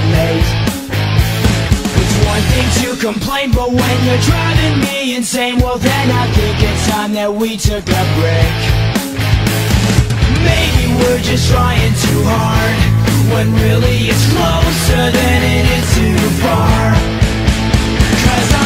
it late. It's one thing to complain, but when you're driving me insane, well then I think it's time that we took a break. Maybe we're just trying too hard, when really it's closer than it is too far. 'Cause